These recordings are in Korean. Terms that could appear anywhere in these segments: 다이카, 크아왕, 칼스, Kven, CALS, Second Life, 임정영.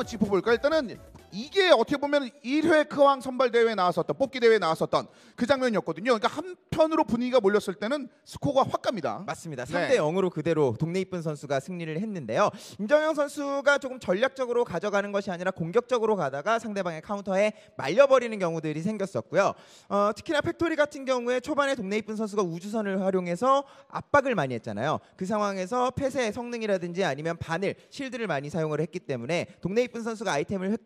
한번 짚어볼까? 일단은 이게 어떻게 보면 1회 크아왕 선발 대회에 나왔었던, 뽑기 대회에 나왔었던 그 장면이었거든요. 그러니까 한편으로 분위기가 몰렸을 때는 스코어가 확 갑니다. 맞습니다. 3대 0으로 그대로 동네 이쁜 선수가 승리를 했는데요. 임정영 선수가 조금 전략적으로 가져가는 것이 아니라 공격적으로 가다가 상대방의 카운터에 말려버리는 경우들이 생겼었고요. 특히나 팩토리 같은 경우에 초반에 동네 이쁜 선수가 우주선을 활용해서 압박을 많이 했잖아요. 그 상황에서 펫의 성능이라든지 아니면 바늘, 실드를 많이 사용을 했기 때문에 동네 이쁜 선수가 아이템을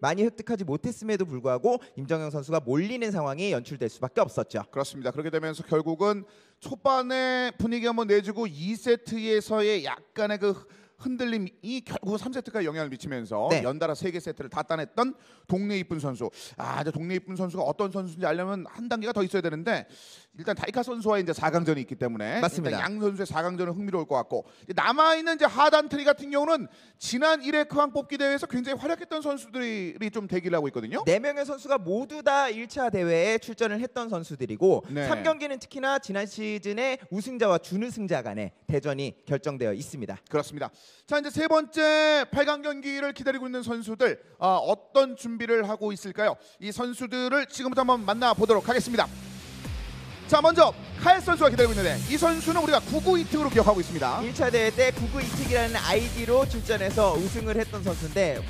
많이 획득하지 못했음에도 불구하고 임정영 선수가 몰리는 상황이 연출될 수밖에 없었죠. 그렇습니다. 그렇게 되면서 결국은 초반에 분위기 한번 내주고 2세트에서의 약간의 그 흔들림이 결국 3세트까지 영향을 미치면서 연달아 3개 세트를 다 따냈던 동네 이쁜 선수. 아, 이제 동네 이쁜 선수가 어떤 선수인지 알려면 한 단계가 더 있어야 되는데 일단 다이카 선수와의 이제 4강전이 있기 때문에 맞습니다. 양 선수의 4강전은 흥미로울 것 같고, 남아있는 이제 하단 트리 같은 경우는 지난 1회 크아왕 뽑기 대회에서 굉장히 활약했던 선수들이 좀 대기를 하고 있거든요. 4명의 선수가 모두 다 1차 대회에 출전을 했던 선수들이고 3경기는 특히나 지난 시즌의 우승자와 준우승자 간의 대전이 결정되어 있습니다. 그렇습니다. 자, 이제 세 번째 8강 경기를 기다리고 있는 선수들, 어떤 준비를 하고 있을까요? 이 선수들을 지금부터 한번 만나보도록 하겠습니다. 자, 먼저 칼 선수가 기다리고 있는데 이 선수는 우리가 99이특으로 기억하고 있습니다. 1차 대회 때 99이특이라는 아이디로 출전해서 우승을 했던 선수인데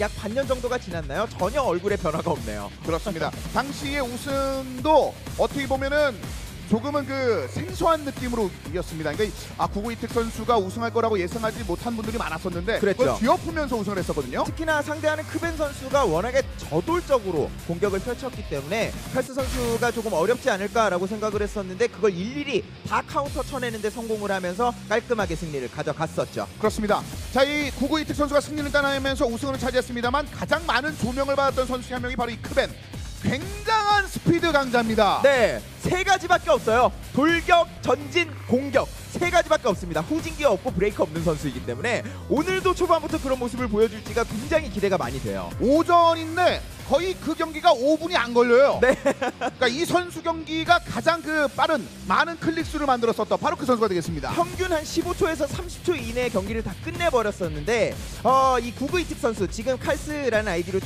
약 반년 정도가 지났나요? 전혀 얼굴에 변화가 없네요. 그렇습니다. 당시의 우승도 어떻게 보면은 조금은 그 생소한 느낌으로 이겼습니다. 그러니까 구구이특 선수가 우승할 거라고 예상하지 못한 분들이 많았었는데 그걸 뒤엎으면서 우승을 했었거든요. 특히나 상대하는 크벤 선수가 워낙에 저돌적으로 공격을 펼쳤기 때문에 칼스 선수가 조금 어렵지 않을까라고 생각을 했었는데 그걸 일일이 다 카운터 쳐내는데 성공을 하면서 깔끔하게 승리를 가져갔었죠. 그렇습니다. 자, 이 구구이특 선수가 승리를 따내면서 우승을 차지했습니다만 가장 많은 조명을 받았던 선수 중 한 명이 바로 이 크벤. 굉장한 스피드 강자입니다. 네, 3가지밖에 없어요. 돌격, 전진, 공격 3가지밖에 없습니다. 후진기가 없고 브레이크 없는 선수이기 때문에 오늘도 초반부터 그런 모습을 보여줄지가 굉장히 기대가 많이 돼요. 오전인데 거의 그 경기가 5분이 안 걸려요. 네. 그러니까 이 선수 경기가 가장 그 빠른 많은 클릭수를 만들었었던 바로 그 선수가 되겠습니다. 평균 한 15초에서 30초 이내에 경기를 다 끝내버렸었는데 이 구구이특 선수, 지금 칼스라는 아이디로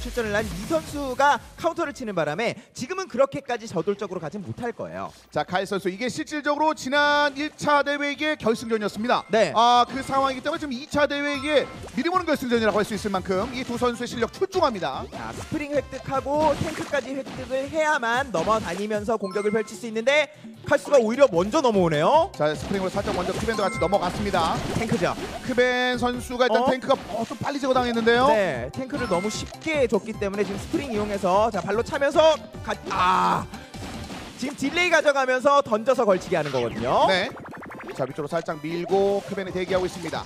출전을 한 이 선수가 카운터를 치는 바람에 지금은 그렇게까지 저돌적으로 가진 못할 거예요. 자, 칼스 선수, 이게 실질적으로 지난 1차 대회의 결승전이었습니다. 네. 그 상황이기 때문에 지금 2차 대회의 미리 보는 결승전이라고 할 수 있을 만큼 이 두 선수의 실력 출중합니다. 스프링 획득하고 탱크까지 획득을 해야만 넘어다니면서 공격을 펼칠 수 있는데 칼스가 오히려 먼저 넘어오네요. 자, 스프링으로 살짝 먼저 크벤도 같이 넘어갔습니다. 탱크죠. 크벤 선수가 일단 탱크가 좀 빨리 제거당했는데요. 네, 탱크를 너무 쉽게 줬기 때문에 지금 스프링 이용해서 자, 발로 차면서 지금 딜레이 가져가면서 던져서 걸치게 하는 거거든요. 네. 자, 밑으로 살짝 밀고 크벤이 대기하고 있습니다.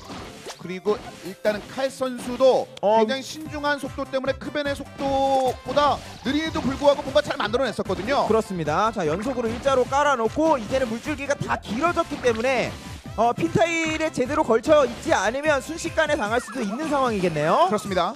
그리고 일단은 칼 선수도 굉장히 신중한 속도 때문에 크벤의 속도보다 느림에도 불구하고 뭔가 잘 만들어냈었거든요. 그렇습니다. 자, 연속으로 일자로 깔아놓고 이제는 물줄기가 다 길어졌기 때문에 핀타일에 제대로 걸쳐 있지 않으면 순식간에 당할 수도 있는 상황이겠네요. 그렇습니다.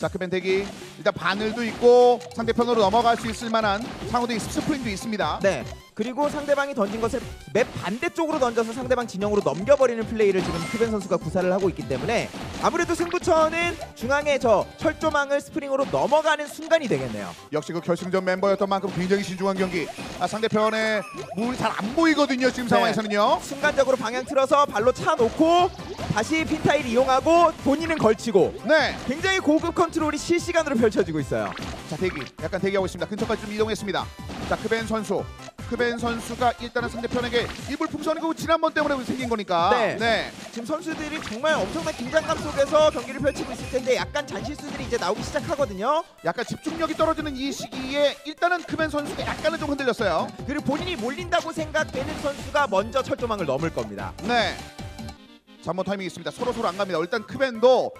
자, 크벤 대기. 일단 바늘도 있고 상대편으로 넘어갈 수 있을 만한 상호도 있고 스프링도 있습니다. 네. 그리고 상대방이 던진 것을 맵 반대쪽으로 던져서 상대방 진영으로 넘겨버리는 플레이를 지금 크벤 선수가 구사를 하고 있기 때문에 아무래도 승부처는 중앙의 저 철조망을 스프링으로 넘어가는 순간이 되겠네요. 역시 그 결승전 멤버였던 만큼 굉장히 신중한 경기. 상대편의 물이 잘 안 보이거든요, 지금 상황에서는요. 순간적으로 방향 틀어서 발로 차놓고 다시 핀타일 이용하고 본인은 걸치고 굉장히 고급 컨트롤이 실시간으로 펼쳐지고 있어요. 자, 대기. 약간 대기하고 있습니다. 근처까지 좀 이동했습니다. 자, 크벤 선수. 크벤 선수가 일단은 상대편에게 이불풍선이고 지난번 때문에 생긴 거니까 지금 선수들이 정말 엄청난 긴장감 속에서 경기를 펼치고 있을 텐데 약간 잔실수들이 이제 나오기 시작하거든요. 약간 집중력이 떨어지는 이 시기에 일단은 크벤 선수가 약간은 좀 흔들렸어요. 그리고 본인이 몰린다고 생각되는 선수가 먼저 철조망을 넘을 겁니다. 네. 자, 한번 타이밍이 있습니다. 서로 안 갑니다. 일단 크벤도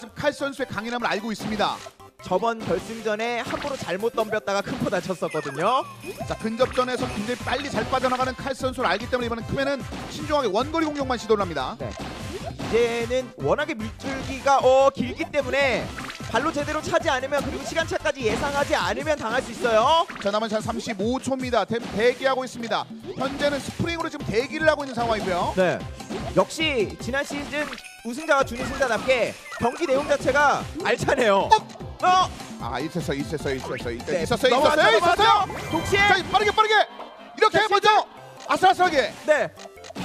지금 칼스 선수의 강인함을 알고 있습니다. 저번 결승전에 함부로 잘못 덤볐다가 큰코 다쳤었거든요. 자, 근접전에서 굉장히 빨리 잘 빠져나가는 칼스 선수를 알기 때문에 이번엔 크맨은 신중하게 원거리 공격만 시도를 합니다. 이제는 워낙에 밑줄기가 길기 때문에 발로 제대로 차지 않으면, 그리고 시간차까지 예상하지 않으면 당할 수 있어요. 자, 남은 시간 35초입니다. 템 대기하고 있습니다. 현재는 스프링으로 지금 대기를 하고 있는 상황이고요. 네. 역시 지난 시즌 우승자와 준우승자답게 경기 내용 자체가 알차네요. 아, 있었어요. 동시에 빠르게 이렇게 먼저 아슬아슬하게. 네.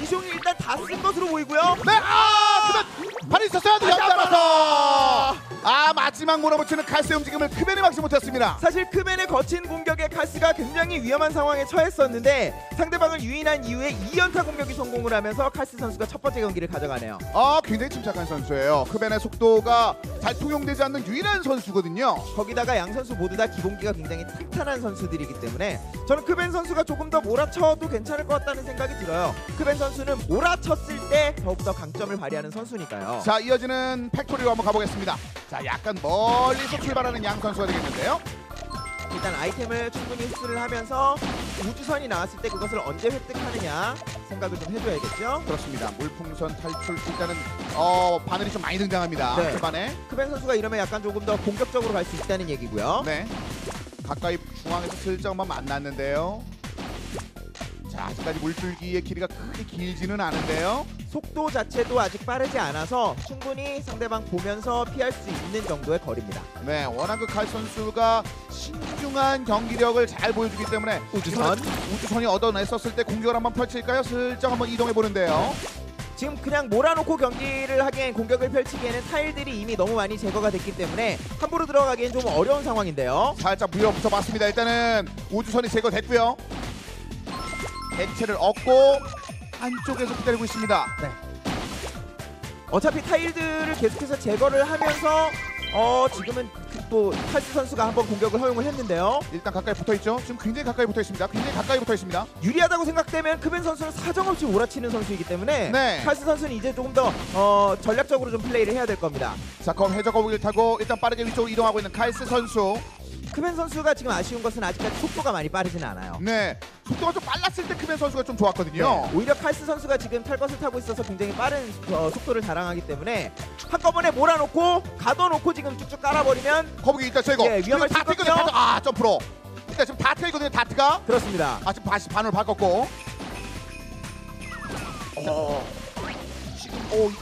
이종이 일단 다 쓴 것으로 보이고요. 네, 아, 그만 발이 있었어요. 잡아서. 아, 마지막 몰아붙이는 칼스의 움직임을 크벤이 막지 못했습니다. 사실 크벤의 거친 공격에 칼스가 굉장히 위험한 상황에 처했었는데 상대방을 유인한 이후에 2연타 공격이 성공을 하면서 칼스 선수가 첫 번째 경기를 가져가네요. 아, 굉장히 침착한 선수예요. 크벤의 속도가 잘 통용되지 않는 유일한 선수거든요. 거기다가 양 선수 모두 다 기본기가 굉장히 탄탄한 선수들이기 때문에 저는 크벤 선수가 조금 더 몰아쳐도 괜찮을 것 같다는 생각이 들어요. 크벤 선수는 몰아쳤을 때 더욱더 강점을 발휘하는 선수니까요. 자, 이어지는 팩토리로 한번 가보겠습니다. 자, 약간 멀리서 출발하는 양 선수가 되겠는데요. 일단 아이템을 충분히 흡수를 하면서 우주선이 나왔을 때 그것을 언제 획득하느냐 생각을 좀 해줘야겠죠. 그렇습니다. 물풍선 탈출 일단은 바늘이 좀 많이 등장합니다. 네. 초반에 크벤 선수가 이러면 약간 조금 더 공격적으로 갈 수 있다는 얘기고요. 네. 가까이 중앙에서 슬쩍만 만났는데요. 자, 아직까지 물줄기의 길이가 크게 길지는 않은데요. 속도 자체도 아직 빠르지 않아서 충분히 상대방 보면서 피할 수 있는 정도의 거리입니다. 네, 워낙 그 칼 선수가 신중한 경기력을 잘 보여주기 때문에 우주선이 얻어냈었을 때 공격을 한번 펼칠까요? 슬쩍 한번 이동해보는데요. 지금 그냥 몰아놓고 경기를 하기엔, 공격을 펼치기에는 타일들이 이미 너무 많이 제거가 됐기 때문에 함부로 들어가기엔 좀 어려운 상황인데요. 살짝 밀어붙여봤습니다. 일단은 우주선이 제거됐고요. 액체를 얻고 안쪽에서 기다리고 있습니다. 네. 어차피 타일들을 계속해서 제거를 하면서 지금은 또 칼스 선수가 한번 공격을 허용을 했는데요. 일단 가까이 붙어있죠. 지금 굉장히 가까이 붙어있습니다. 유리하다고 생각되면 크벤 선수는 사정없이 몰아치는 선수이기 때문에 네. 칼스 선수는 이제 조금 더 전략적으로 좀 플레이를 해야 될 겁니다. 자, 검 해저 거북이를 타고 일단 빠르게 위쪽으로 이동하고 있는 칼스 선수. 크벤 선수가 지금 아쉬운 것은 아직까지 속도가 많이 빠르진 않아요. 네, 속도가 좀 빨랐을 때 크벤 선수가 좀 좋았거든요. 네, 오히려 칼스 선수가 지금 탈 것을 타고 있어서 굉장히 빠른 속도를 자랑하기 때문에 한꺼번에 몰아놓고 가둬놓고 지금 쭉쭉 깔아버리면 거북이 일단 제거. 네, 위험할 수 있거든요. 아, 점프로 일단 지금 다트이거든요. 다트가 그렇습니다. 아, 지금 다시 반을 바꿨고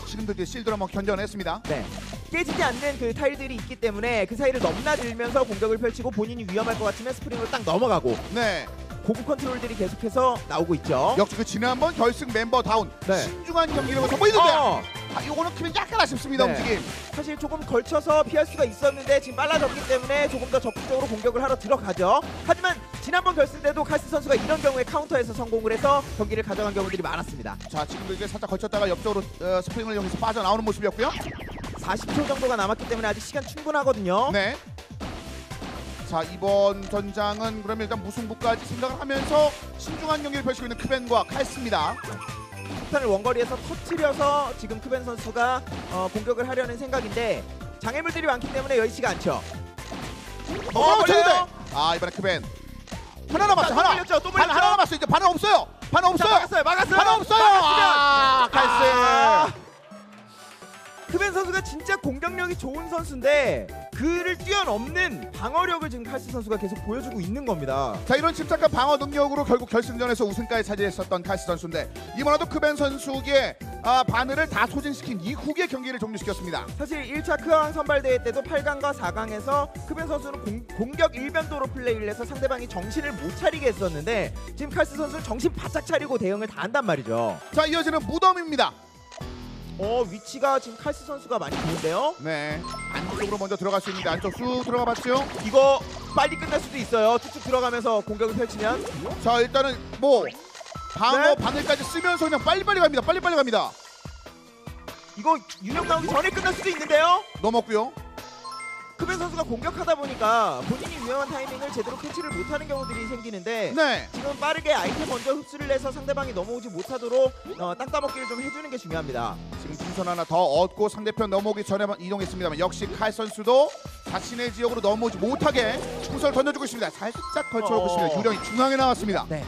지금도 이제 실드로 한번 견뎌냈습니다. 네. 깨지지 않는 그 타일들이 있기 때문에 그 사이를 넘나들면서 공격을 펼치고 본인이 위험할 것 같으면 스프링으로 딱 넘어가고. 네. 고급 컨트롤들이 계속해서 나오고 있죠. 역시 그 지난번 결승 멤버 다운. 네. 신중한 경기력을 선보이던데. 아, 요거는 크면 약간 아쉽습니다. 네. 움직임. 사실 조금 걸쳐서 피할 수가 있었는데 지금 빨라졌기 때문에 조금 더 적극적으로 공격을 하러 들어가죠. 하지만 지난번 결승 때도 칼스 선수가 이런 경우에 카운터에서 성공을 해서 경기를 가져간 경우들이 많았습니다. 자, 지금도 이제 살짝 걸쳤다가 옆쪽으로 스프링을 여기서 빠져나오는 모습이었고요. 40초 정도가 남았기 때문에 아직 시간 충분하거든요. 네. 자, 이번 전장은 그러면 일단 무승부까지 생각하면서 신중한 경기를 펼치고 있는 크벤과 칼스입니다. 폭탄을 원거리에서 터트려서 지금 크벤 선수가 공격을 하려는 생각인데 장애물들이 많기 때문에 여의치가 않죠. 아, 이번에 크벤 하나 남았어. 하나 남았어. 이제 반은 없어요. 막았어요. 아, 칼스. 크벤 선수가 진짜 공격력이 좋은 선수인데 그를 뛰어넘는 방어력을 지금 칼스 선수가 계속 보여주고 있는 겁니다. 자, 이런 침착한 방어 능력으로 결국 결승전에서 우승까지 차지했었던 칼스 선수인데 이번에도 크벤 선수의 바늘을 다 소진시킨 이후의 경기를 종료시켰습니다. 사실 1차 크아왕 선발대회 때도 8강과 4강에서 크벤 선수는 공격 일변도로 플레이를 해서 상대방이 정신을 못 차리게 했었는데 지금 칼스 선수는 정신 바짝 차리고 대응을 다 한단 말이죠. 자, 이어지는 무덤입니다. 위치가 지금 칼스 선수가 많이 좋은데요. 네, 안쪽으로 먼저 들어갈 수 있는데 안쪽 쑥 들어가 봤죠. 이거 빨리 끝날 수도 있어요. 쭉쭉 들어가면서 공격을 펼치면. 자, 일단은 뭐 방어 바늘까지 쓰면서 그냥 빨리빨리 갑니다. 이거 유령 나오기 전에 끝날 수도 있는데요. 넘었고요. 크벤 선수가 공격하다 보니까 본인이 위험한 타이밍을 제대로 캐치를 못하는 경우들이 생기는데 네. 지금 빠르게 아이템 먼저 흡수를 해서 상대방이 넘어오지 못하도록 땅 따먹기를 좀 해주는 게 중요합니다. 지금 풍선 하나 더 얻고 상대편 넘어오기 전에만 이동했습니다만 역시 칼 선수도 자신의 지역으로 넘어오지 못하게 풍선을 던져주고 있습니다. 살짝 걸쳐오고 있습니다. 유령이 중앙에 나왔습니다. 네.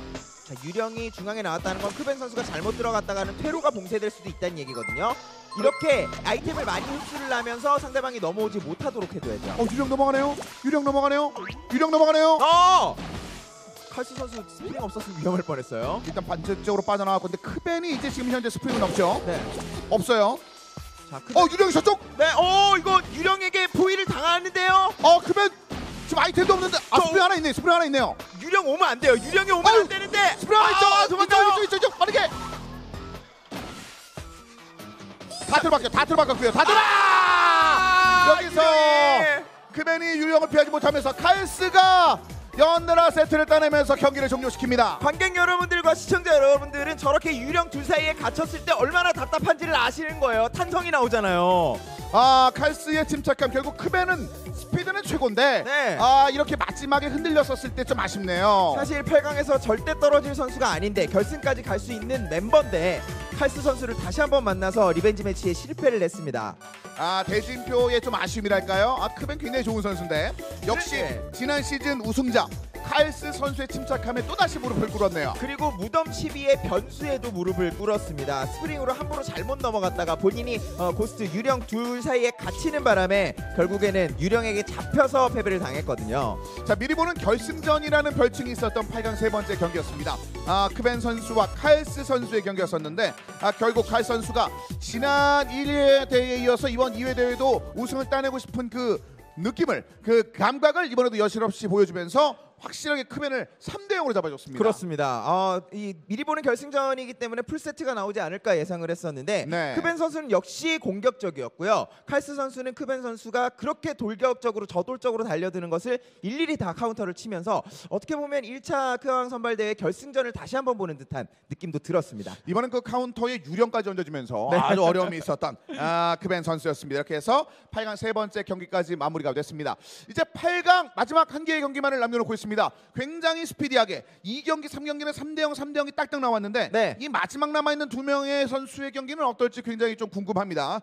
자, 유령이 중앙에 나왔다는 건 크벤 선수가 잘못 들어갔다가는 퇴로가 봉쇄될 수도 있다는 얘기거든요. 이렇게 아이템을 많이 흡수를 하면서 상대방이 넘어오지 못하도록 해줘야죠. 유령 넘어가네요. 유령 넘어가네요. 유령 넘어가네요. 칼스 선수 스프링 없었으면 위험할 뻔했어요. 일단 반대쪽으로 빠져나왔고, 근데 크벤이 이제 지금 현재 스프링은 없죠. 네. 없어요. 자, 유령이 저쪽. 네. 이거 유령에게 포위를 당하는데요. 크벤 지금 아이템도 없는데 스프링 하나 있네요. 스프링 하나 있네요. 유령 오면 안 돼요. 유령이 오면 안 되는데. 스프링 하나 있죠. 도망가요. 이쪽 빠르게. 다 들어갔고요. 여기서 크벤이 유령을 피하지 못하면서 칼스가 연달아 세트를 따내면서 경기를 종료시킵니다. 관객 여러분들과 시청자 여러분들은 저렇게 유령 둘 사이에 갇혔을 때 얼마나 답답한지를 아시는 거예요. 탄성이 나오잖아요. 칼스의 침착함, 결국 크벤은 스피드는 최고인데 네. 이렇게 마지막에 흔들렸었을 때 좀 아쉽네요. 사실 8강에서 절대 떨어질 선수가 아닌데 결승까지 갈 수 있는 멤버인데 칼스 선수를 다시 한번 만나서 리벤지 매치에 실패를 냈습니다. 대진표의 좀 아쉬움이랄까요? 크벤 굉장히 좋은 선수인데 역시 네. 지난 시즌 우승자 칼스 선수의 침착함에 또다시 무릎을 꿇었네요. 그리고 무덤 시비의 변수에도 무릎을 꿇었습니다. 스프링으로 함부로 잘못 넘어갔다가 본인이 고스트 유령 둘 사이에 갇히는 바람에 결국에는 유령에게 잡혀서 패배를 당했거든요. 자, 미리 보는 결승전이라는 별칭이 있었던 8강 세 번째 경기였습니다. 크벤 선수와 칼스 선수의 경기였었는데 결국 칼스 선수가 지난 1회 대회에 이어서 이번 2회 대회도 우승을 따내고 싶은 그 느낌을, 그 감각을 이번에도 여실없이 보여주면서 확실하게 크벤을 3대0으로 잡아줬습니다. 그렇습니다. 이 미리 보는 결승전이기 때문에 풀세트가 나오지 않을까 예상을 했었는데 네. 크벤 선수는 역시 공격적이었고요. 칼스 선수는 크벤 선수가 그렇게 돌격적으로 저돌적으로 달려드는 것을 일일이 다 카운터를 치면서 어떻게 보면 1차 크아왕 선발대회 결승전을 다시 한번 보는 듯한 느낌도 들었습니다. 이번엔 그 카운터에 유령까지 얹어주면서 네. 아주 어려움이 있었던 크벤 선수였습니다. 이렇게 해서 8강 세 번째 경기까지 마무리가 됐습니다. 이제 8강 마지막 한 개의 경기만을 남겨놓고 있습니다. 굉장히 스피디하게 2경기, 3경기는 3대0, 3대0이 딱딱 나왔는데 네. 이 마지막 남아있는 두 명의 선수의 경기는 어떨지 굉장히 좀 궁금합니다.